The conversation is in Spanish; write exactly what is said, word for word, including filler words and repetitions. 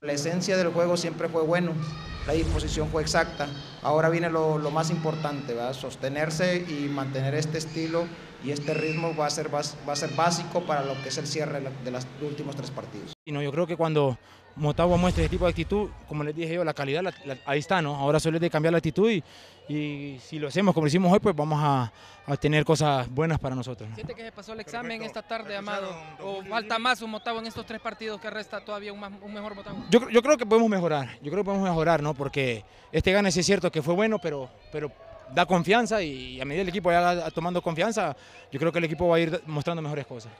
La esencia del juego siempre fue bueno, la disposición fue exacta. Ahora viene lo, lo más importante, ¿verdad? Sostenerse y mantener este estilo y este ritmo va a ser, va a ser básico para lo que es el cierre de los últimos tres partidos. No, yo creo que cuando Motagua muestra ese tipo de actitud, como les dije yo, la calidad la, la, ahí está, ¿no? Ahora solo es de cambiar la actitud y, y si lo hacemos como lo hicimos hoy, pues vamos a, a tener cosas buenas para nosotros, ¿no? ¿Siente que se pasó el examen Perfecto. Esta tarde, Amado? ¿O falta más un Motagua en estos tres partidos que resta todavía un, más, un mejor Motagua? Yo, yo creo que podemos mejorar, yo creo que podemos mejorar, ¿no? Porque este gane sí es cierto que fue bueno, pero... pero da confianza y a medida que el equipo vaya tomando confianza, yo creo que el equipo va a ir mostrando mejores cosas.